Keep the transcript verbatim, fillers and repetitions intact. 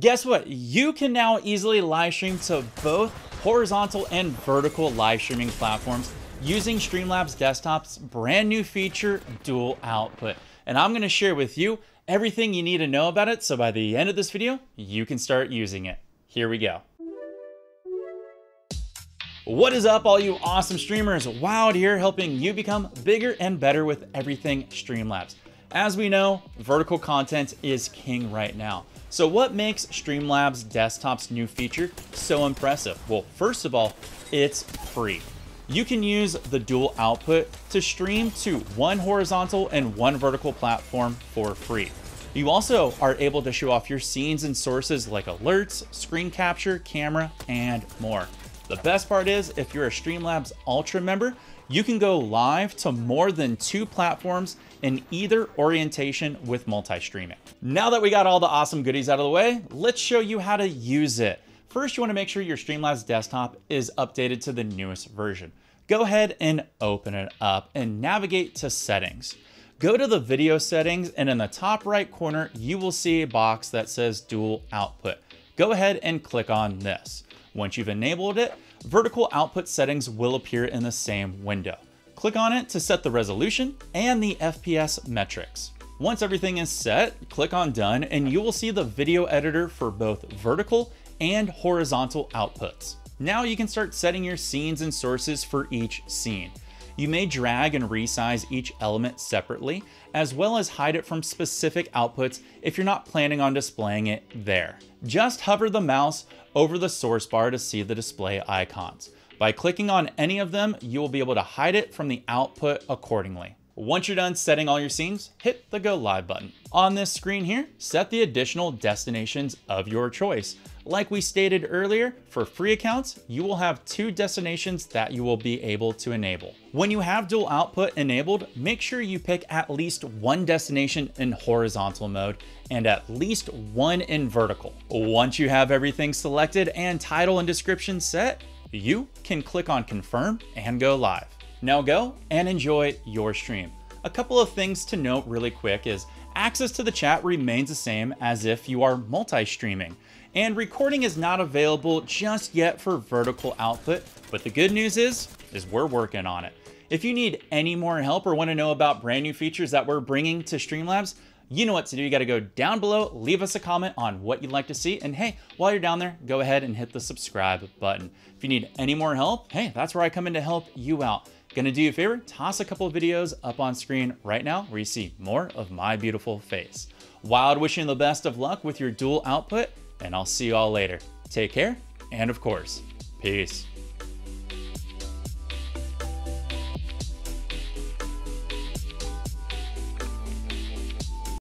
Guess what? You can now easily live stream to both horizontal and vertical live streaming platforms using Streamlabs Desktop's brand new feature, Dual Output. And I'm gonna share with you everything you need to know about it, so by the end of this video, you can start using it. Here we go. What is up, all you awesome streamers? Wild here, helping you become bigger and better with everything Streamlabs. As we know, vertical content is king right now. So what makes Streamlabs Desktop's new feature so impressive? Well, first of all, it's free. You can use the dual output to stream to one horizontal and one vertical platform for free. You also are able to show off your scenes and sources like alerts, screen capture, camera, and more. The best part is, if you're a Streamlabs Ultra member, you can go live to more than two platforms in either orientation with multi-streaming. Now that we got all the awesome goodies out of the way, let's show you how to use it. First, you want to make sure your Streamlabs Desktop is updated to the newest version. Go ahead and open it up and navigate to settings. Go to the video settings, and in the top right corner, you will see a box that says dual output. Go ahead and click on this. Once you've enabled it, vertical output settings will appear in the same window. Click on it to set the resolution and the F P S metrics. Once everything is set, click on done, and you will see the video editor for both vertical and horizontal outputs. Now you can start setting your scenes and sources for each scene. You may drag and resize each element separately, as well as hide it from specific outputs if you're not planning on displaying it there. Just hover the mouse over the source bar to see the display icons. By clicking on any of them, you will be able to hide it from the output accordingly. Once you're done setting all your scenes, hit the go live button. On this screen here, set the additional destinations of your choice. Like we stated earlier, for free accounts, you will have two destinations that you will be able to enable. When you have dual output enabled, make sure you pick at least one destination in horizontal mode and at least one in vertical. Once you have everything selected and title and description set, you can click on confirm and go live. Now go and enjoy your stream. A couple of things to note really quick is access to the chat remains the same as if you are multi-streaming, and recording is not available just yet for vertical output, but the good news is, is we're working on it. If you need any more help or want to know about brand new features that we're bringing to Streamlabs, you know what to do. You got to go down below, leave us a comment on what you'd like to see, and hey, while you're down there, go ahead and hit the subscribe button. If you need any more help, hey, that's where I come in to help you out. Gonna do you a favor, toss a couple of videos up on screen right now where you see more of my beautiful face. Wild wishing the best of luck with your dual output, and I'll see you all later. Take care, and of course, peace.